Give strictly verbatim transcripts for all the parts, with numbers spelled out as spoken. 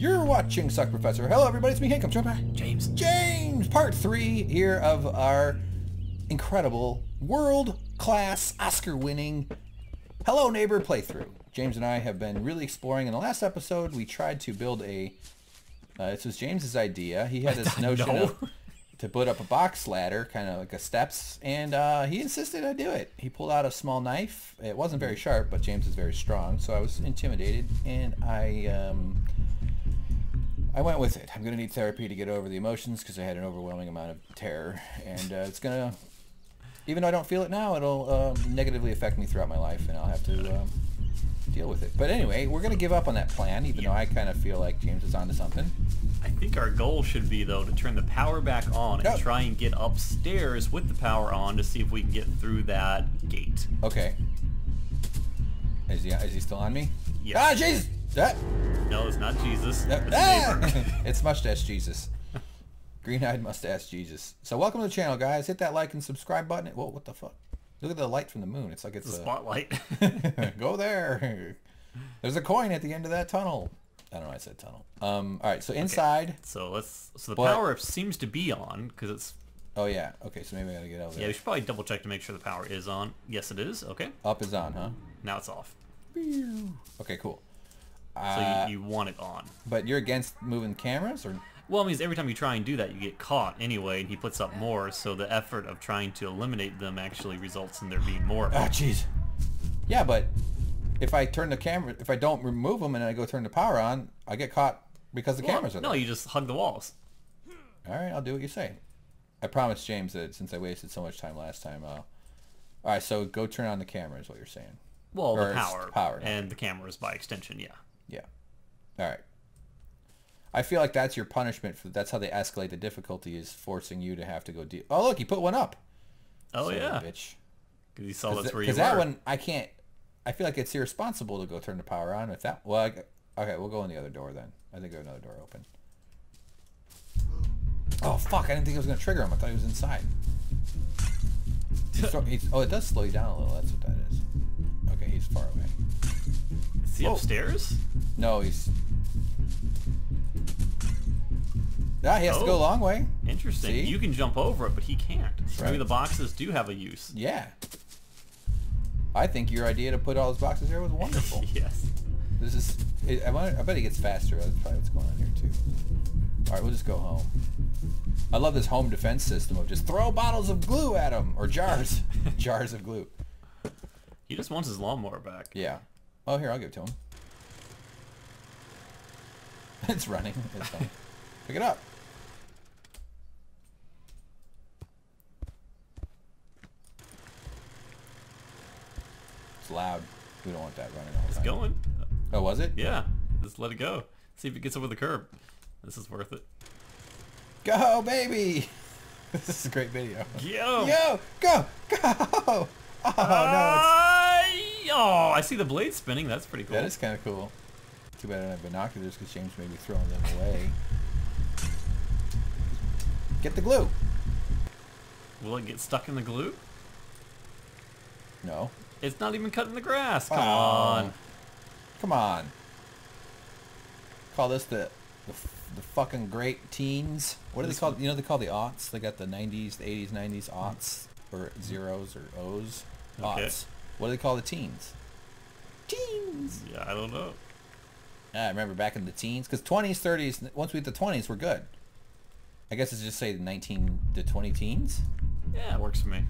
You're watching Suck Professor. Hello, everybody. It's me, Hank. I'm joined by James. James! Part three here of our incredible, world-class, Oscar-winning Hello Neighbor playthrough. James and I have been really exploring. In the last episode, we tried to build a... Uh, this was James's idea. He had this notion no. of, to put up a box ladder, kind of like a steps, and uh, he insisted I do it. He pulled out a small knife. It wasn't very sharp, but James is very strong, so I was intimidated, and I... Um, I went with it. I'm going to need therapy to get over the emotions because I had an overwhelming amount of terror. And uh, it's going to, even though I don't feel it now, it'll uh, negatively affect me throughout my life and I'll have to um, deal with it. But anyway, we're going to give up on that plan, even though I kind of feel like James is onto something. I think our goal should be, though, to turn the power back on and oh. try and get upstairs with the power on to see if we can get through that gate. Okay. Is he, is he still on me? Yeah. Ah, Jesus! Ah. No, it's not Jesus. It's, ah. It's Mustache Jesus. Green-eyed Mustache Jesus. So welcome to the channel, guys. Hit that like and subscribe button. Whoa, what the fuck? Look at the light from the moon. It's like it's a... spotlight. Go there. There's a coin at the end of that tunnel. I don't know why I said tunnel. Um, all right, so inside... Okay. So let's. So the but... power seems to be on, because it's... Oh, yeah. Okay, so maybe I gotta get out of there. Yeah, we should probably double-check to make sure the power is on. Yes, it is. Okay. Up is on, huh? Now it's off. Okay, cool. Uh, so you, you want it on. But you're against moving cameras? Or? Well, I mean, every time you try and do that, you get caught anyway, and he puts up more, so the effort of trying to eliminate them actually results in there being more. Oh, jeez. Yeah, but if I turn the camera, if I don't remove them and I go turn the power on, I get caught because the well, cameras are no, there. No, you just hug the walls. All right, I'll do what you say. I promised James that since I wasted so much time last time, uh, all right, so go turn on the camera is what you're saying. Well, or the power, the power and right? the cameras by extension, yeah. Yeah. All right. I feel like that's your punishment. For, that's how they escalate the difficulty is forcing you to have to go deal. Oh, look, he put one up. Oh, so, yeah. Bitch. Because he saw Cause that's where you were. Because that one, I can't. I feel like it's irresponsible to go turn the power on. If that, well, I, okay, we'll go in the other door then. I think there's another door open. Oh, fuck. I didn't think it was going to trigger him. I thought he was inside. he's, he's, oh, it does slow you down a little. That's what that is. Okay, he's far away. Is he Whoa. upstairs? No, he's... Ah, he has oh, to go a long way. Interesting. See? You can jump over it, but he can't. So right. Maybe the boxes do have a use. Yeah. I think your idea to put all those boxes here was wonderful. Yes. This is... It, I, wonder, I bet he gets faster. That's probably what's going on here, too. All right, we'll just go home. I love this home defense system of just throw bottles of glue at him. Or jars. Jars of glue. He just wants his lawnmower back. Yeah. Oh, here, I'll give it to him. It's running. It's fine. Pick it up. It's loud. We don't want that running all the time. It's going. Oh, was it? Yeah. Just let it go. See if it gets over the curb. This is worth it. Go, baby! This is a great video. Yo! Yo! Go! Go! Oh, no, it's... Oh, I see the blade spinning. That's pretty cool. That is kind of cool. Too bad I don't have binoculars because James may be throwing them away. Get the glue. Will it get stuck in the glue? No. It's not even cutting the grass. Come oh. on. Come on. Call this the, the the fucking great teens. What do they call? You know they call the aughts. They got the nineties, the eighties, nineties, aughts. Or zeros or O's. Okay. Aughts. What do they call the teens? Teens! Yeah, I don't know. I remember back in the teens. Because twenties, thirties, once we hit the twenties, we're good. I guess it's just say nineteen to twenty teens? Yeah, it works for me.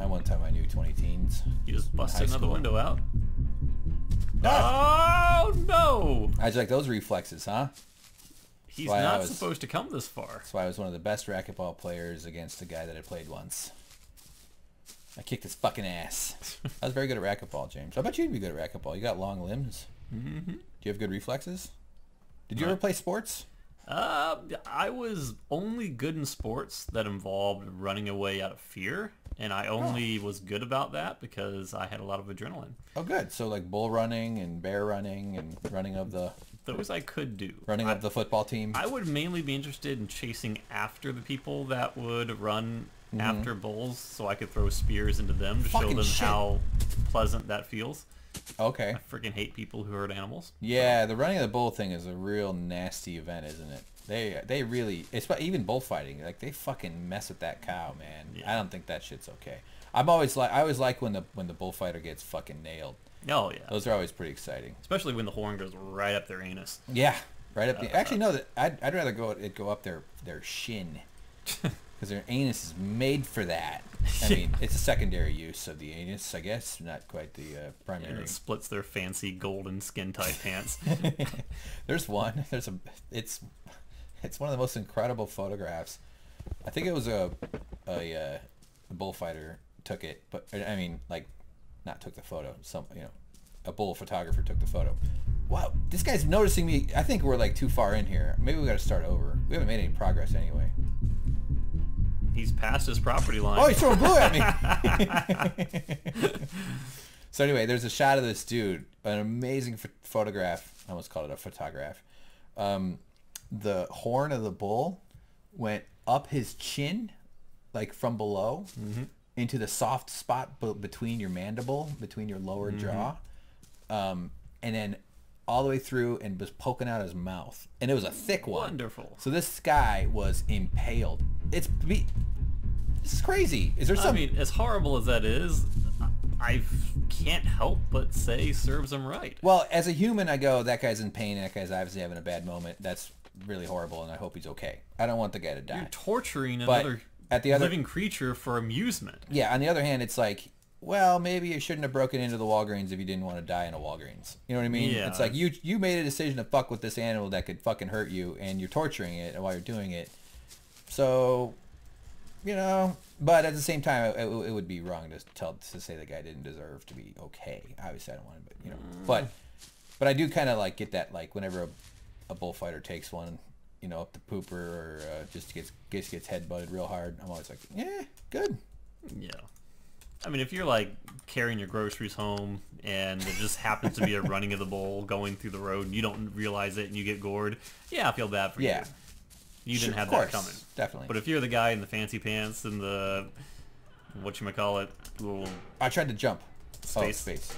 I one time I knew twenty teens. You just busted another window out. Ah! Oh, no! I was like, those reflexes, huh? He's not was, supposed to come this far. That's why I was one of the best racquetball players against a guy that I played once. I kicked his fucking ass. I was very good at racquetball, James. I bet you'd be good at racquetball. You got long limbs. Mm-hmm. Do you have good reflexes? Did you uh, ever play sports? Uh, I was only good in sports that involved running away out of fear, and I only oh. was good about that because I had a lot of adrenaline. Oh, good. So like bull running and bear running and running of the... Those I could do. Running I, up the football team. I would mainly be interested in chasing after the people that would run mm-hmm. after bulls so I could throw spears into them to Fucking show them shit. how pleasant that feels. Okay. I freaking hate people who hurt animals. Yeah, the running of the bull thing is a real nasty event, isn't it? They they really, it's even bullfighting, like they fucking mess with that cow, man. Yeah. I don't think that shit's okay. I'm always like, I always like when the when the bullfighter gets fucking nailed. Oh yeah. Those are always pretty exciting. Especially when the horn goes right up their anus. Yeah, right up. Uh, the, actually, no, that I'd I'd rather go it go up their their shin. Because their anus is made for that. I mean, it's a secondary use of the anus, I guess. Not quite the uh, primary. And it splits their fancy golden skin-tight pants. There's one. There's a. It's. It's one of the most incredible photographs. I think it was a, a, uh, a bullfighter took it, but I mean, like, not took the photo. Some, you know, a bull photographer took the photo. Wow, this guy's noticing me. I think we're like too far in here. Maybe we got to start over. We haven't made any progress anyway. He's past his property line. Oh, he's throwing blue at me. So anyway, there's a shot of this dude, an amazing ph photograph. I almost called it a photograph. Um, the horn of the bull went up his chin, like from below, mm-hmm. into the soft spot b between your mandible, between your lower mm-hmm. jaw, um, and then all the way through and was poking out his mouth. And it was a thick one. Wonderful. So this guy was impaled. It's be this is crazy. Is there something? I mean, as horrible as that is, I can't help but say serves him right. Well, as a human, I go, that guy's in pain. That guy's obviously having a bad moment. That's really horrible, and I hope he's okay. I don't want the guy to die. You're torturing another at the other, living creature for amusement. Yeah, on the other hand, it's like, well, maybe you shouldn't have broken into the Walgreens if you didn't want to die in a Walgreens. You know what I mean? Yeah. It's like you you made a decision to fuck with this animal that could fucking hurt you, and you're torturing it while you're doing it. So, you know, but at the same time, it, it would be wrong to tell to say the guy didn't deserve to be okay. Obviously, I don't want to, but you know, mm. but but I do kind of like get that, like whenever a, a bullfighter takes one, you know, up the pooper or uh, just gets gets gets headbutted real hard. I'm always like, yeah, good. Yeah. I mean, if you're like carrying your groceries home and there just happens to be a running of the bull going through the road and you don't realize it and you get gored, yeah, I feel bad for yeah. you. You sure, didn't have course, that coming. Definitely. But if you're the guy in the fancy pants and the, whatchamacallit, little... I tried to jump. Space. Oh, space.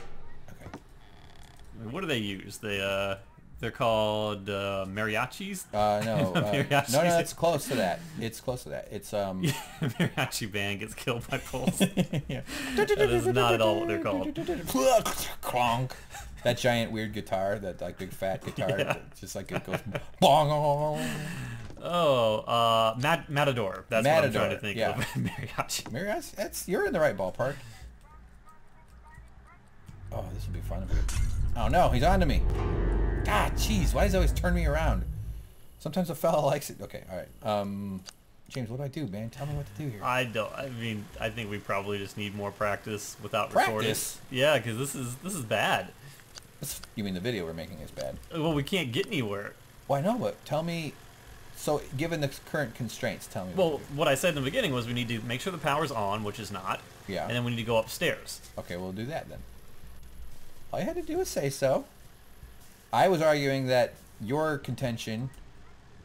Okay. I mean, what do they use? They, uh, they're called uh, mariachis? Uh, no. uh, mariachis. No, no, it's close to that. It's close to that. It's, um... mariachi band gets killed by poles. Yeah. That is not at all what they're called. Clonk. That giant weird guitar, that, like, big fat guitar. Yeah. Just like it goes... Bong. Oh, uh, Mat Matador. That's Matador. What I'm trying to think yeah. of. Mariachi. Mariachi? That's, you're in the right ballpark. Oh, this will be fun. Oh, no. He's on to me. God, jeez. Why does he always turn me around? Sometimes a fella likes it. Okay, all right. Um, James, what do I do, man? Tell me what to do here. I don't. I mean, I think we probably just need more practice without recording. Practice? Yeah, because this is, this is bad. That's, you mean the video we're making is bad? Well, we can't get anywhere. Well, I know, but tell me... So, given the current constraints, tell me. Well, what, what I said in the beginning was we need to make sure the power's on, which is not. Yeah. And then we need to go upstairs. Okay, we'll do that then. All you had to do was say so. I was arguing that your contention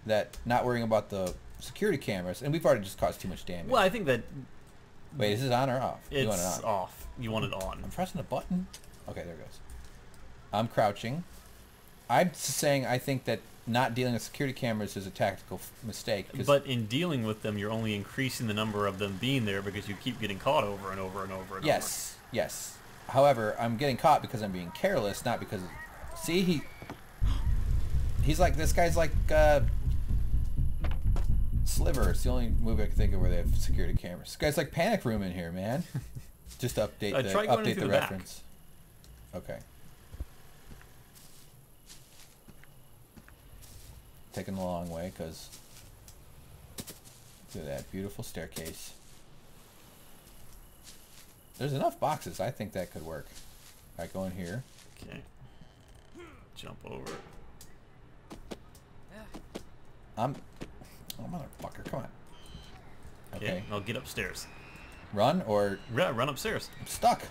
that not worrying about the security cameras, and we've already just caused too much damage. Well, I think that... Wait, is this on or off? It's you want it on. Off. You want it on. I'm pressing a button. Okay, there it goes. I'm crouching. I'm saying I think that not dealing with security cameras is a tactical f mistake. But in dealing with them, you're only increasing the number of them being there because you keep getting caught over and over and over and yes, over. Yes, yes. However, I'm getting caught because I'm being careless, not because... Of... See, he... He's like... This guy's like... Uh, Sliver. It's the only movie I can think of where they have security cameras. This guy's like Panic Room in here, man. Just update uh, the, update the, the reference. Back. Okay. Taking the long way because look at that beautiful staircase. There's enough boxes. I think that could work. All right, go in here. Okay. Jump over. I'm. Oh, motherfucker! Come on. Okay. okay. I'll get upstairs. Run or yeah, run upstairs. I'm stuck.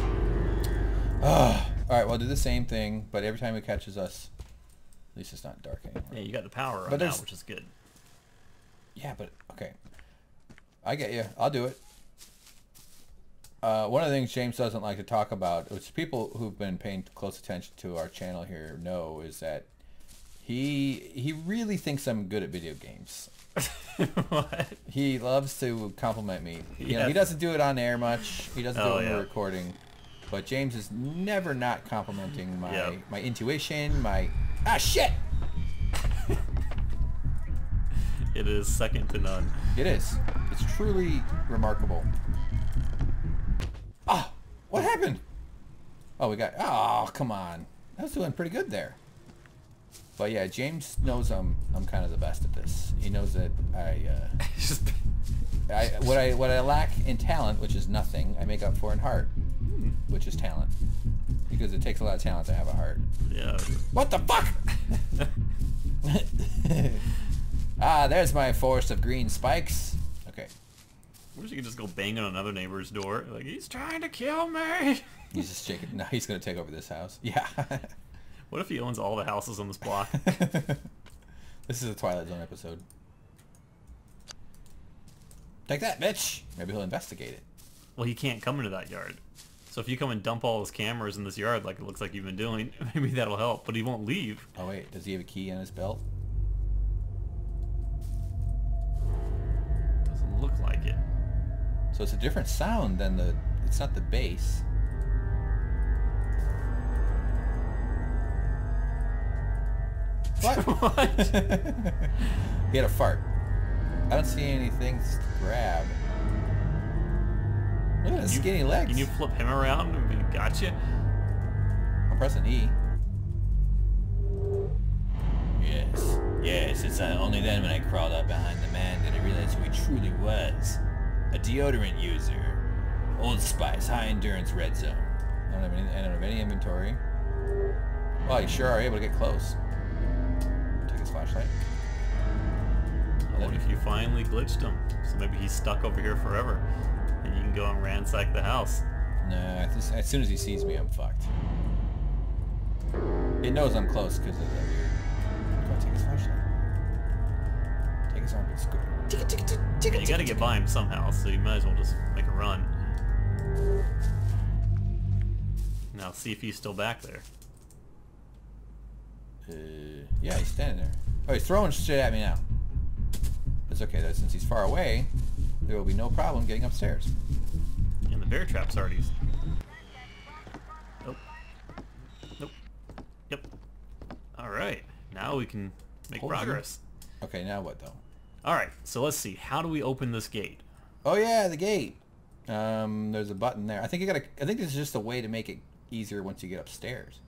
Ugh. All right. Well, do the same thing, but every time it catches us. At least it's not dark anymore. Yeah, you got the power on now, which is good. Yeah, but okay. I get you. I'll do it. Uh, one of the things James doesn't like to talk about, which people who've been paying close attention to our channel here know, is that he he really thinks I'm good at video games. What? He loves to compliment me. You yes. know, he doesn't do it on air much. He doesn't oh, do it when yeah. we're recording. But James is never not complimenting my yep. my intuition, my ah shit. It is second to none. It is. It's truly remarkable. Ah, oh, what happened? Oh, we got. Oh, come on. I was doing pretty good there. But yeah, James knows I'm I'm kind of the best at this. He knows that I, uh, I what I what I lack in talent, which is nothing, I make up for in heart, which is talent, because it takes a lot of talent to have a heart. Yeah. What the fuck? Ah, there's my forest of green spikes. Okay. What if you could just go bang on another neighbor's door? Like, he's trying to kill me. He's just shaking. No, he's gonna take over this house. Yeah. What if he owns all the houses on this block? This is a Twilight Zone episode. Take that, bitch! Maybe he'll investigate it. Well, he can't come into that yard. So if you come and dump all his cameras in this yard like it looks like you've been doing, maybe that'll help, but he won't leave. Oh wait, does he have a key in his belt? Doesn't look like it. So it's a different sound than the... It's not the bass. What? What? He had a fart. I don't see anything to grab. Look at his skinny legs. Can you flip him around? Gotcha. I'm pressing E. Yes. Yes, it's uh, only then when I crawled up behind the man did I realize who he truly was. A deodorant user. Old Spice, high endurance red zone. I don't have any, I don't have any inventory. Well, you sure are able to get close. Flashlight. What if you finally glitched him? So maybe he's stuck over here forever, and you can go and ransack the house. No, as soon as he sees me, I'm fucked. It knows I'm close because of that weird. Go take his flashlight. Take his armpit square. You gotta get by him somehow, so you might as well just make a run. Now see if he's still back there. Uh, yeah, he's standing there. Oh, he's throwing shit at me now. That's okay though, since he's far away, there will be no problem getting upstairs. And the bear trap's already... Nope. Nope. Yep. Alright, now we can make Hold progress. You. Okay, now what though? Alright, so let's see. How do we open this gate? Oh yeah, the gate! Um, there's a button there. I think you gotta... I think this is just a way to make it easier once you get upstairs.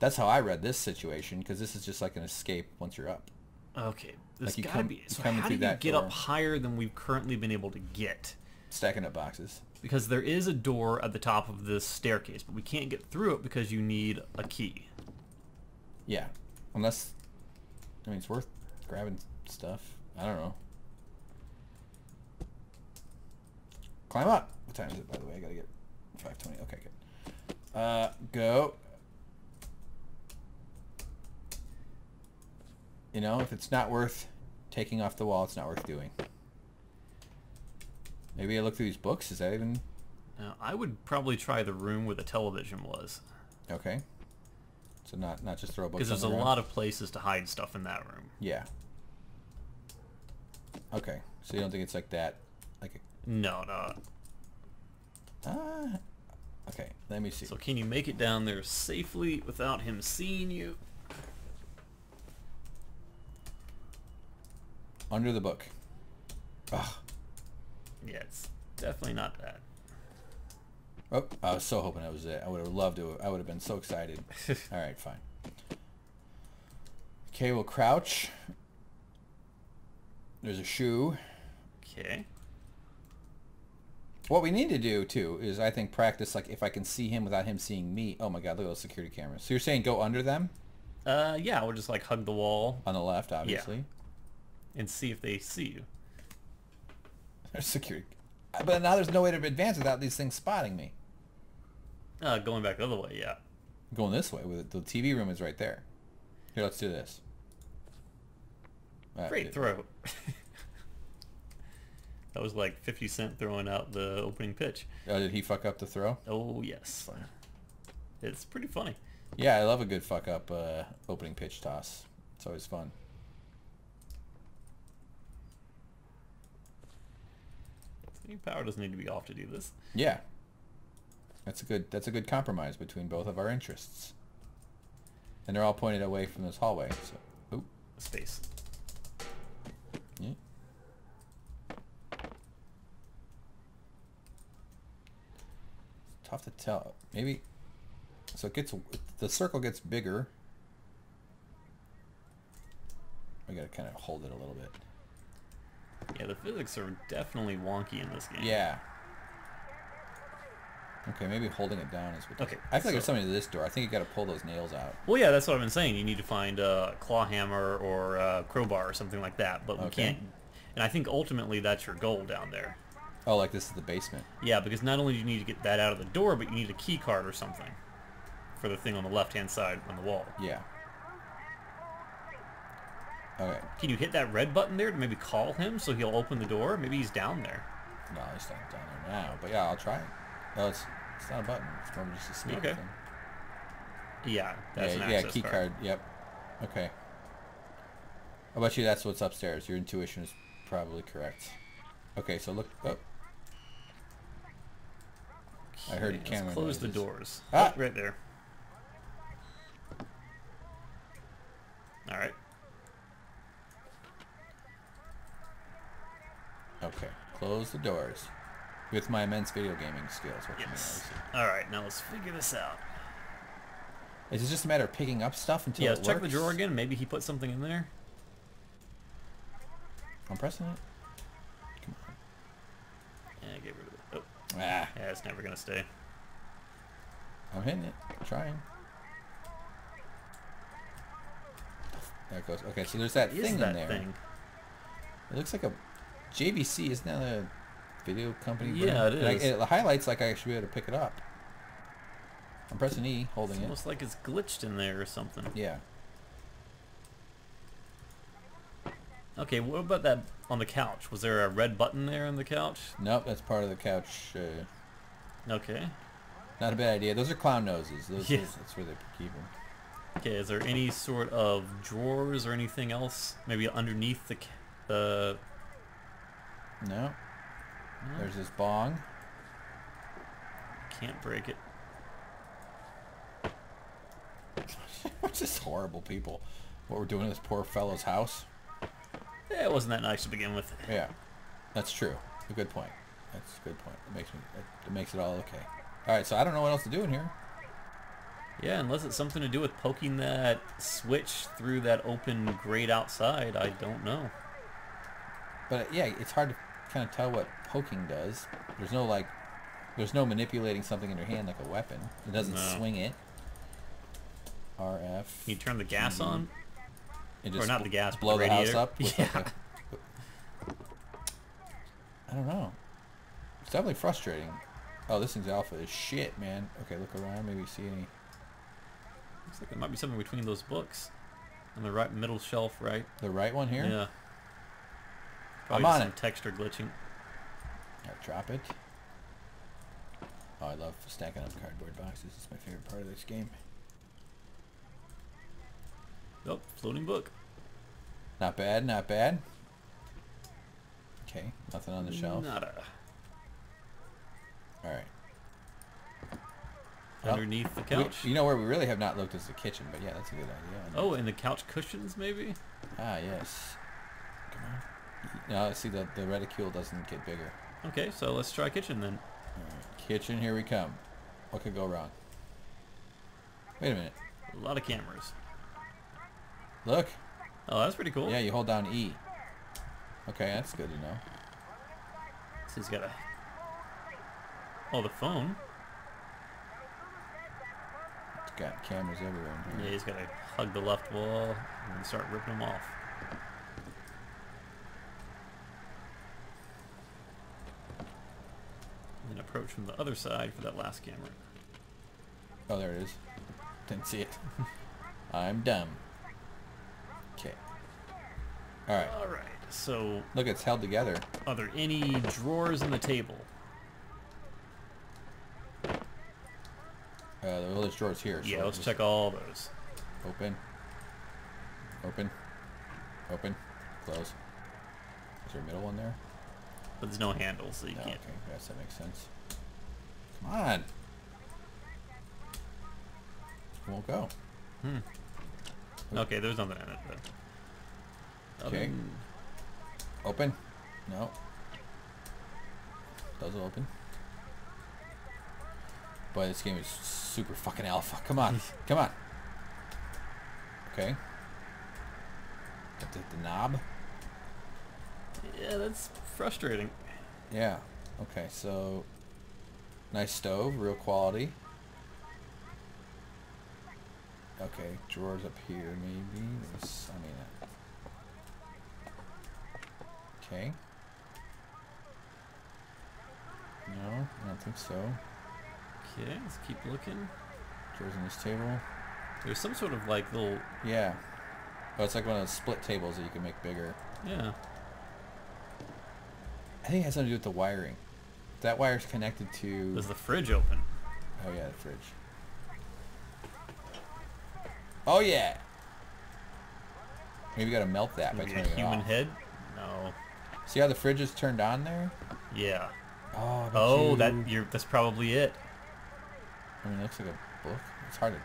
That's how I read this situation, because this is just like an escape once you're up. Okay. This like you gotta come, be, so how do you get door. up higher than we've currently been able to get? Stacking up boxes. Because there is a door at the top of this staircase, but we can't get through it because you need a key. Yeah. Unless, I mean, it's worth grabbing stuff. I don't know. Climb up. What time is it, by the way? I gotta get five twenty. Okay, good. Uh, go. You know, if it's not worth taking off the wall, it's not worth doing. Maybe I look through these books. Is that even... Uh, I would probably try the room where the television was. Okay. So not not just throw a book. Because there's a lot of places to hide stuff in that room. Yeah. Okay. So you don't think it's like that? Like a... No, no. Ah. Okay. Let me see. So can you make it down there safely without him seeing you? Under the book. Ugh. Yeah, it's definitely not that. Oh, I was so hoping that was it. I would have loved to. Have, I would have been so excited. All right, fine. Okay, we'll crouch. There's a shoe. Okay. What we need to do, too, is I think practice, like, if I can see him without him seeing me. Oh, my God, look at those security cameras. So you're saying go under them? Uh, yeah, we'll just, like, hug the wall. On the left, obviously. Yeah. And see if they see you. There's security. But now there's no way to advance without these things spotting me. Uh, going back the other way, yeah. Going this way. With the T V room is right there. Here, let's do this. Great throw. That was like fifty cent throwing out the opening pitch. Oh, did he fuck up the throw? Oh, yes. It's pretty funny. Yeah, I love a good fuck up uh, opening pitch toss. It's always fun. Your power doesn't need to be off to do this. Yeah. That's a good that's a good compromise between both of our interests. And they're all pointed away from this hallway. So, oop. Space. Yeah. It's tough to tell. Maybe so it gets the circle gets bigger. We got to kind of hold it a little bit. Yeah, the physics are definitely wonky in this game. Yeah. Okay, maybe holding it down is what... Okay, I think so, there's something to this door. I think you got to pull those nails out. Well, yeah, that's what I've been saying. You need to find a claw hammer or a crowbar or something like that, but we okay. can't... And I think ultimately that's your goal down there. Oh, like this is the basement. Yeah, because not only do you need to get that out of the door, but you need a key card or something for the thing on the left-hand side on the wall. Yeah. Okay. Can you hit that red button there to maybe call him so he'll open the door? Maybe he's down there. No, he's not down there now. But yeah, I'll try it. No, it's, it's not a button. It's probably just a sneak okay. thing. Yeah, that's yeah, an access yeah, key card. card. Yep. Okay. How about you? That's what's upstairs. Your intuition is probably correct. Okay, so look. Oh. Okay, I heard a camera. Let's close noises. the doors. Ah, oh, right there. All right. Okay, close the doors. With my immense video gaming skills. Yes. Alright, now let's figure this out. Is it just a matter of picking up stuff until yeah, it works? Yeah, check the drawer again. Maybe he put something in there. I'm pressing it. Come on. Yeah, get rid of it. Oh. Ah. Yeah, it's never going to stay. I'm hitting it. I'm trying. There it goes. Okay, so there's that what thing is that in there. Thing? It looks like a... J B C, isn't that a video company? Yeah, brand? it is. Like, it highlights like I should be able to pick it up. I'm pressing E, holding it. It's almost it. like it's glitched in there or something. Yeah. Okay, what about that on the couch? Was there a red button there on the couch? Nope, that's part of the couch. Uh, okay. Not a bad idea. Those are clown noses. Those, yeah. those, that's where they keep them. Okay, is there any sort of drawers or anything else? Maybe underneath the... the No. no. There's this bong. Can't break it. We're just horrible people. What we're doing to this poor fellow's house. Yeah, it wasn't that nice to begin with. Yeah, that's true. A good point. That's a good point. It makes me. It, it makes it all okay. All right, so I don't know what else to do in here. Yeah, unless it's something to do with poking that switch through that open grate outside. I don't know. But yeah, it's hard to kind of tell what poking does. There's no like, there's no manipulating something in your hand like a weapon. It doesn't no. swing it. R F. You turn the gas mm-hmm. on. It just or not the gas, blow but the, the house up. Yeah. Like a, I don't know. It's definitely frustrating. Oh, this thing's alpha as shit, man. Okay, look around. Maybe see any. Looks like there might be something between those books, on the right middle shelf, right? The right one here. Yeah. Probably I'm on some it. Texture glitching. Right, drop it. Oh, I love stacking up cardboard boxes. It's my favorite part of this game. Oh, floating book. Not bad, not bad. Okay, nothing on the shelf. Nada. All right. Underneath well, the couch. We, you know where we really have not looked is the kitchen, but yeah, that's a good idea. Oh, and the couch cushions maybe. Ah, yes. Come on. No, see the the reticule doesn't get bigger. Okay, so let's try kitchen then. All right, kitchen, here we come. What could go wrong? Wait a minute. A lot of cameras. Look. Oh, that's pretty cool. Yeah, you hold down E. Okay, that's good to know. So he's got a. Oh, the phone. It's got cameras everywhere in here. Yeah, he's got to hug the left wall and start ripping them off. And approach from the other side for that last camera. Oh, there it is. Didn't see it. I'm dumb. Okay. All right. All right. So look, it's held together. Are there any drawers in the table? Uh, well, there's drawers here. Yeah, so let's check all those. Open. Open. Open. Close. Is there a middle one there? But there's no handle, so you no, can't. Okay, yes, that makes sense. Come on. It won't go. Hmm. Oop. Okay, there's nothing in it, though. Okay. Um, open. No. Doesn't open. Boy, this game is super fucking alpha. Come on. Come on. Okay. Got to hit the knob. Yeah, that's frustrating. Yeah. Okay, so... Nice stove. Real quality. Okay, drawers up here, maybe. This, I mean... Uh, okay. No, I don't think so. Okay, let's keep looking. Drawers on this table. There's some sort of, like, little... Yeah. Oh, it's like one of those split tables that you can make bigger. Yeah. I think it has something to do with the wiring. That wire's connected to... Does the fridge open? Oh, yeah, the fridge. Oh, yeah! Maybe we gotta melt that by turning it off. Human head? No. See how the fridge is turned on there? Yeah. Oh, oh you... that, you're, that's probably it. I mean, it looks like a book. It's hard to... It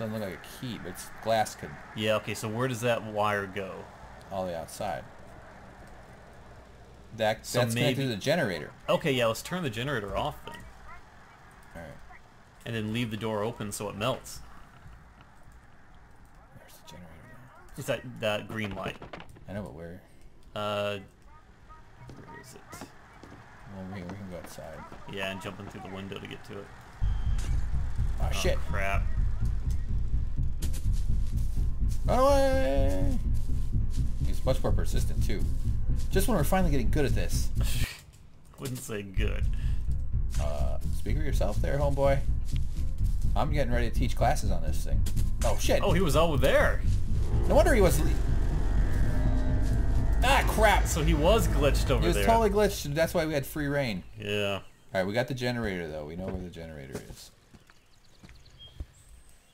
doesn't look like a key, but it's glass could... Yeah, okay, so where does that wire go? All the way outside. That, so that's maybe... connected to the generator. Okay, yeah, let's turn the generator off then. Alright. And then leave the door open so it melts. Where's the generator now? It's that, that green light. I know, but where? Uh, where is it? Well, we, we can go outside. Yeah, and jumping through the window to get to it. Oh, oh shit. Crap. Run away! He's much more persistent, too. Just when we're finally getting good at this. Wouldn't say good. Uh, speak for yourself there, homeboy. I'm getting ready to teach classes on this thing. Oh, shit! Oh, he was over there! No wonder he was... Ah, crap! So he was glitched over there. He was there. Totally glitched, and that's why we had free reign. Yeah. Alright, we got the generator, though. We know where the generator is.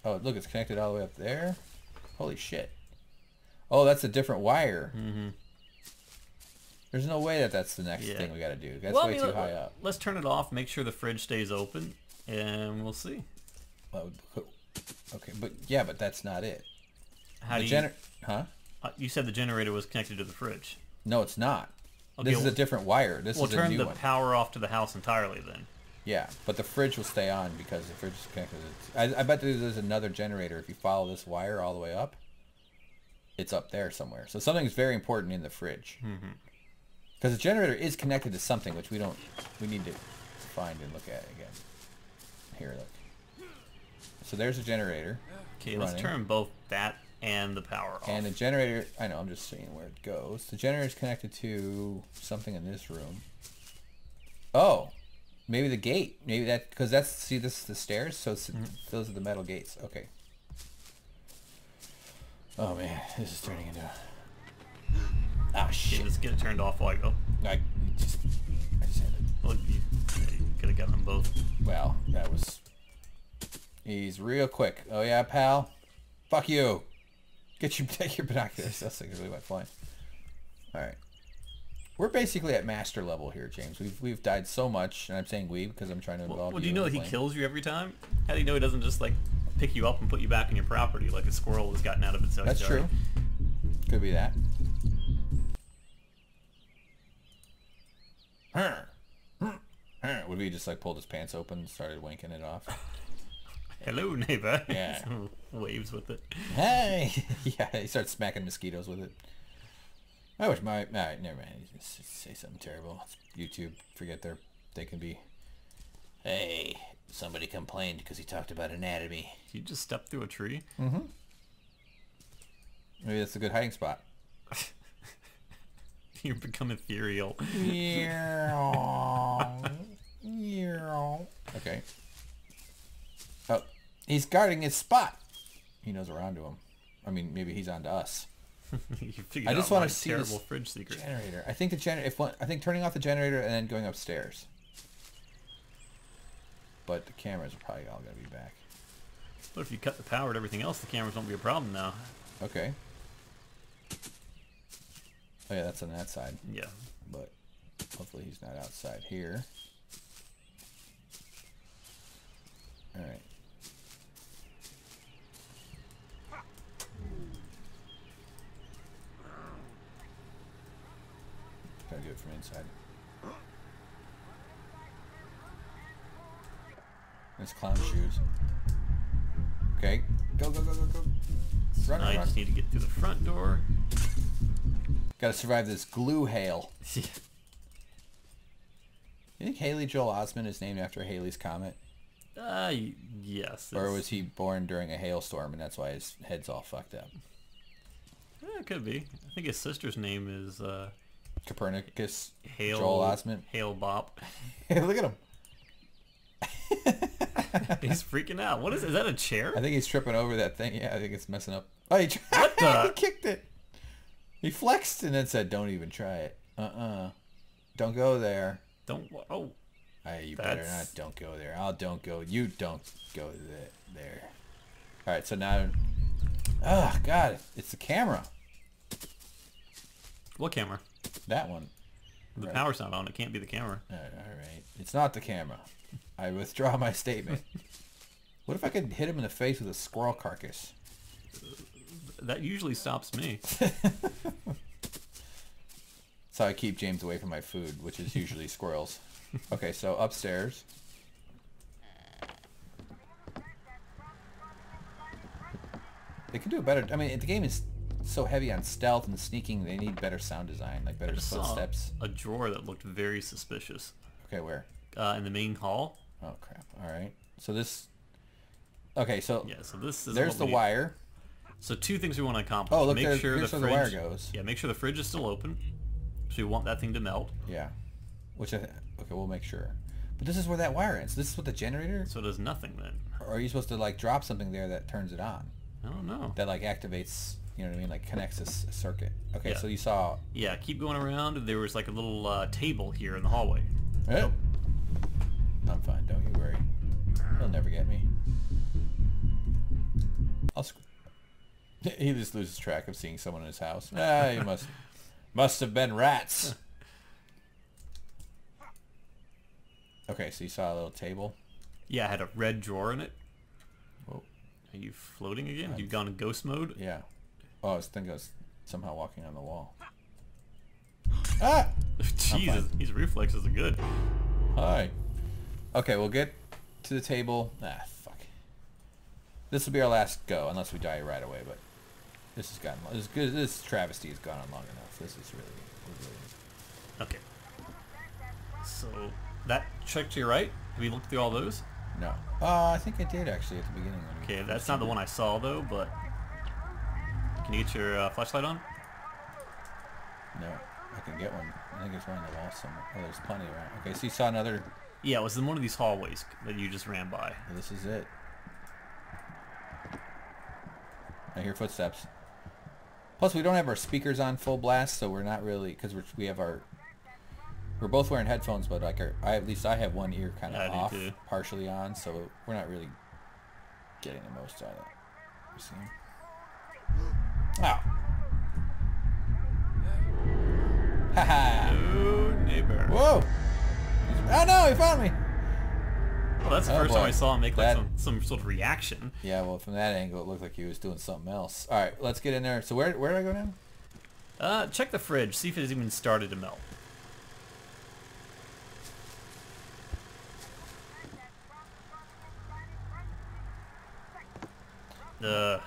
Oh, look, it's connected all the way up there. Holy shit. Oh, that's a different wire. Mm-hmm. There's no way that that's the next yeah. thing we gotta do. That's well, way I mean, too let, high up. Let's turn it off, make sure the fridge stays open, and we'll see. Oh, okay, but yeah, but that's not it. How the do you... Huh? Uh, you said the generator was connected to the fridge. No, it's not. Okay, this well, is a different wire. This we'll is a new the one. Power off to the house entirely then. Yeah, but the fridge will stay on because the fridge is connected. I, I bet there's another generator. If you follow this wire all the way up, it's up there somewhere. So something's very important in the fridge. Mm-hmm. Because the generator is connected to something, which we don't... We need to find and look at again. Here, look. So there's a generator. Okay, running. Let's turn both that and the power off. And the generator... I know, I'm just seeing where it goes. The generator's connected to something in this room. Oh! Maybe the gate. Maybe that, because that's, see, this is the stairs, so it's, mm-hmm. those are the metal gates. Okay. Oh, man. This is turning into... Ah, shit. Okay, let's get it turned off while I go. I just... I just had it. Look, you, you could have gotten them both. Wow, that was... He's real quick. Oh, yeah, pal? Fuck you! Get your, take your binoculars. That's like really went flying. Alright. We're basically at master level here, James. We've we've died so much, and I'm saying we because I'm trying to involve well, you. Well, do you know that he kills you every time? How do you know he doesn't just like pick you up and put you back on your property like a squirrel has gotten out of its own? That's true. Could be that. Would he just like pulled his pants open and started winking it off? Hello, neighbor. Yeah. Waves with it. Hey. Yeah. He starts smacking mosquitoes with it. I wish my... Alright, never mind. Say something terrible. YouTube, forget their... They can be... Hey, somebody complained because he talked about anatomy. You just stepped through a tree? Mm-hmm. Maybe that's a good hiding spot. You've become ethereal. Yeah. Yeah. Okay. Oh, he's guarding his spot. He knows we're onto him. I mean, maybe he's onto us. you I just want to see terrible this fridge secret. Generator. I think the generator. If one, I think turning off the generator and then going upstairs. But the cameras are probably all going to be back. But if you cut the power to everything else, the cameras won't be a problem now. Okay. Oh yeah, that's on that side. Yeah. But hopefully he's not outside here. All right. Try to do it from inside. Nice clown shoes. Okay. Go, go, go, go, go. Run, I run. just need to get through the front door. Gotta survive this glue hail. You think Haley Joel Osment is named after Haley's Comet? Uh, yes. Or was he born during a hailstorm and that's why his head's all fucked up? Yeah, it could be. I think his sister's name is... Uh, Copernicus, Hale, Joel Osment. Hale-Bopp. Hey, look at him. He's freaking out. What is, is that a chair? I think he's tripping over that thing. Yeah, I think it's messing up. Oh, he, what the? He kicked it. He flexed and then said, don't even try it. Uh-uh. Don't go there. Don't. Oh. Hey, you That's... better not. Don't go there. I'll don't go. You don't go there. All right, so now... Oh, God. It's the camera. What camera? That one. The right. power's not on. It can't be the camera. All right. All right. It's not the camera. I withdraw my statement. What if I could hit him in the face with a squirrel carcass? That usually stops me. That's how I keep James away from my food, which is usually squirrels. Okay, so upstairs. They can do a better... I mean, the game is so heavy on stealth and sneaking, they need better sound design, like better I just footsteps. Saw a drawer that looked very suspicious. Okay, where? Uh, in the main hall. Oh crap! All right. So this. Okay, so yeah. So this is. There's the we... wire. So two things we want to accomplish. Oh, look, make there, sure the, fridge... the wire goes. Yeah, make sure the fridge is still open. So we want that thing to melt. Yeah. Which I th okay, we'll make sure. But this is where that wire ends. This is what the generator. So it does nothing then. Or are you supposed to like drop something there that turns it on? I don't know. That like activates. You know what I mean? Like connects this circuit. Okay, yeah. So you saw. Yeah, keep going around. There was like a little uh, table here in the hallway. Hey. So, I'm fine, don't you worry. He'll never get me. I'll sc He just loses track of seeing someone in his house. Ah, he must must have been rats. Okay, so you saw a little table? Yeah, I had a red drawer in it. Whoa. Are you floating again? You've gone ghost mode? Yeah. Oh, this thing goes somehow walking on the wall. Ah! Jesus, these reflexes are good. Hi. Okay, we'll get to the table. Ah, fuck. This will be our last go, unless we die right away. But this has gotten long. This, good, this travesty has gone on long enough. This is really, really. Okay. So that check to your right. Have you looked through all those? No. Uh, I think I did actually at the beginning. Okay, that's not the one I saw though. But can you get your uh, flashlight on? No, I can get one. I think it's around the wall somewhere. Oh, there's plenty around. Okay, so you saw another. Yeah, it was in one of these hallways that you just ran by. This is it. I hear footsteps. Plus, we don't have our speakers on full blast, so we're not really because we have our. We're both wearing headphones, but like our, I at least I have one ear kind of yeah, off, partially on, so we're not really getting the most out of it. You see him? Oh. Ha ha. Hello Neighbor. Whoa. Oh no, he found me! Well, that's the oh, first boy. time I saw him make like that... some, some sort of reaction. Yeah, well, from that angle, it looked like he was doing something else. All right, let's get in there. So where where do I go now? Uh, check the fridge. See if it's even started to melt. Uh,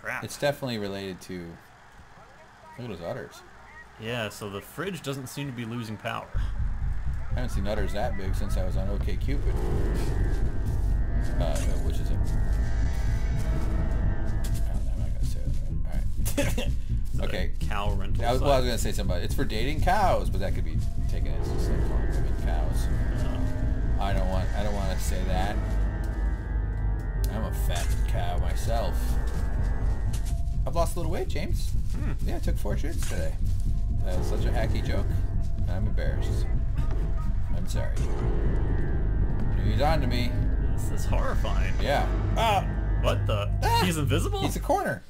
crap. It's definitely related to... Look at those udders. Yeah, so the fridge doesn't seem to be losing power. I haven't seen udders that big since I was on OK Cupid. Uh, which is it? Oh, no, I'm not gonna say that. All right. Is okay. That cow rental. I was, well, I was gonna say something about it. It's for dating cows, but that could be taken as just like calling women cows. No. I don't want. I don't want to say that. I'm a fat cow myself. I've lost a little weight, James. Hmm. Yeah, I took four shirts today. That was such a hacky joke. I'm embarrassed. I'm sorry. He's on to me. This is horrifying. Yeah. Ah! What the? Ah! He's invisible? He's a corner.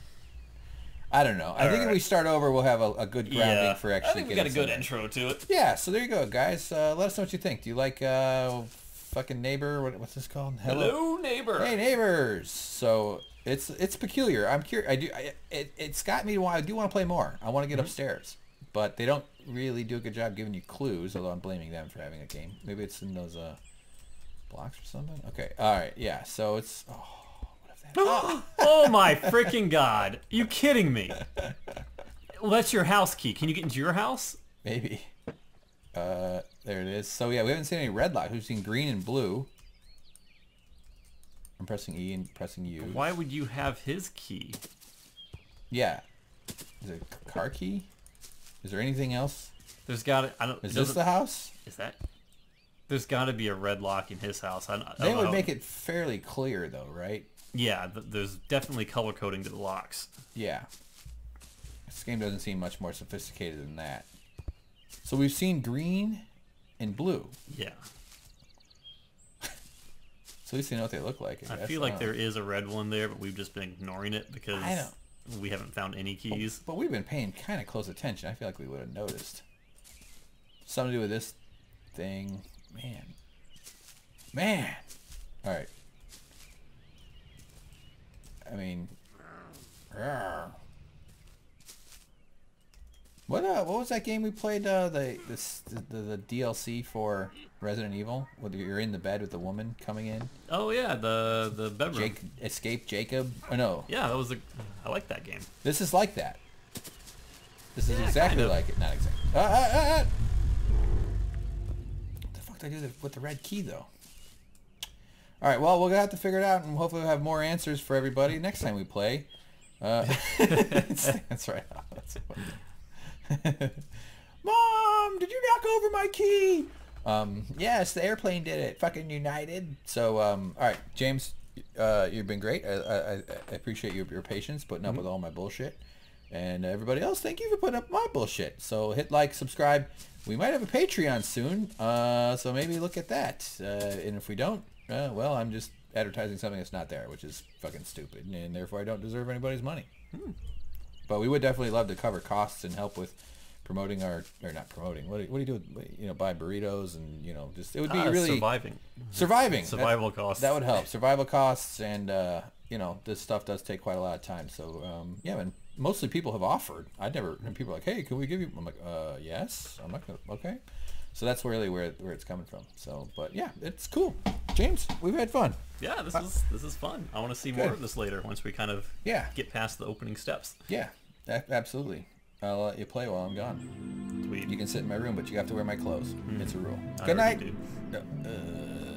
I don't know. I All think right. if we start over, we'll have a, a good grounding yeah. for actually I think we getting got a good in. intro to it. Yeah, so there you go, guys. Uh, let us know what you think. Do you like uh, fucking Neighbor? What, what's this called? Hello? Hello Neighbor. Hey, neighbors. So it's it's peculiar. I'm curious. I do. I, it, it's got me to want. I do want to play more. I want to get mm-hmm. upstairs. But they don't really do a good job giving you clues, although I'm blaming them for having a game. Maybe it's in those uh, blocks or something. Okay. All right. Yeah. So it's... Oh. Oh, oh my freaking god. You kidding me? Well, that's your house key. Can you get into your house? Maybe. Uh, there it is. So yeah, we haven't seen any red light. We've seen green and blue. I'm pressing E and pressing U. Why would you have his key? Yeah. Is it a car key? Is there anything else? There's gotta... I don't, is this the house? Is that... There's gotta be a red lock in his house. I don't, I don't they would know. Make it fairly clear though, right? Yeah, there's definitely color coding to the locks. Yeah. This game doesn't seem much more sophisticated than that. So we've seen green and blue. Yeah. So at least you know what they look like. I, I feel like I there know. is a red one there, but we've just been ignoring it because I don't... we haven't found any keys. But, but we've been paying kind of close attention. I feel like we would have noticed. Something to do with this thing. Man. Man. All right. I mean, what uh, what was that game we played? Uh, the this the, the, the D L C for Resident Evil. Where you're in the bed with the woman coming in. Oh yeah, the the bedroom. Jake, Escape Jacob. Oh no. Yeah, that was a. I like that game. This is like that. This is yeah, exactly kind of. like it. Not exactly. Ah, ah, ah, ah. What the fuck did I do with the red key though? All right, well, we're going to have to figure it out, and hopefully we'll have more answers for everybody next time we play. Uh, it stands right off. That's funny. Mom, did you knock over my key? Um, yes, the airplane did it. Fucking United. So, um, all right, James, uh, you've been great. I, I, I appreciate your, your patience putting up mm-hmm. with all my bullshit. And everybody else, thank you for putting up my bullshit. So hit like, subscribe. We might have a Patreon soon, uh, so maybe look at that. Uh, and if we don't, Uh, well, I'm just advertising something that's not there, which is fucking stupid, and therefore I don't deserve anybody's money. Hmm. But we would definitely love to cover costs and help with promoting our, or not promoting. What do, what do you do? With, you know, buy burritos and you know, just it would be uh, really surviving, surviving, survival that, costs. That would help. Survival costs, and uh, you know, this stuff does take quite a lot of time. So um, yeah, and mostly people have offered. I never, and people are like, hey, can we give you? I'm like, uh, yes. I'm like, okay. So that's really where where it's coming from. So, but yeah, it's cool. James, we've had fun. Yeah, this uh, is this is fun. I want to see good. more of this later once we kind of yeah get past the opening steps. Yeah, absolutely. I'll let you play while I'm gone. Sweet. You can sit in my room, but you have to wear my clothes. Mm. It's a rule. I good night. Uh,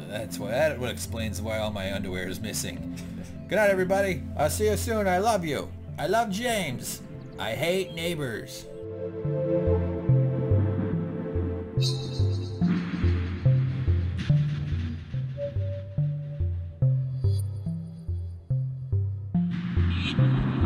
that's why that what explains why all my underwear is missing. Good night, everybody. I'll see you soon. I love you. I love James. I hate neighbors. Thank you.